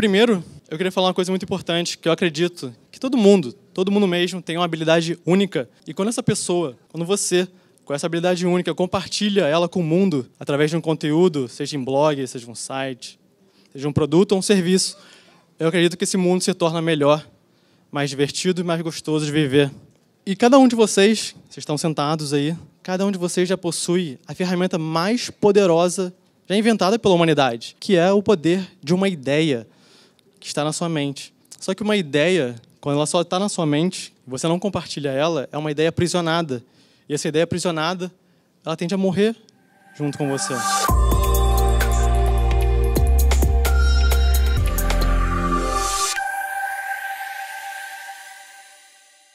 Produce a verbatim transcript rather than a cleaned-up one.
Primeiro, eu queria falar uma coisa muito importante, que eu acredito que todo mundo, todo mundo mesmo, tem uma habilidade única. E quando essa pessoa, quando você, com essa habilidade única, compartilha ela com o mundo através de um conteúdo, seja em blog, seja um site, seja um produto ou um serviço, eu acredito que esse mundo se torna melhor, mais divertido e mais gostoso de viver. E cada um de vocês, vocês estão sentados aí, cada um de vocês já possui a ferramenta mais poderosa já inventada pela humanidade, que é o poder de uma ideia que está na sua mente. Só que uma ideia, quando ela só está na sua mente, você não compartilha ela, é uma ideia aprisionada. E essa ideia aprisionada, ela tende a morrer junto com você.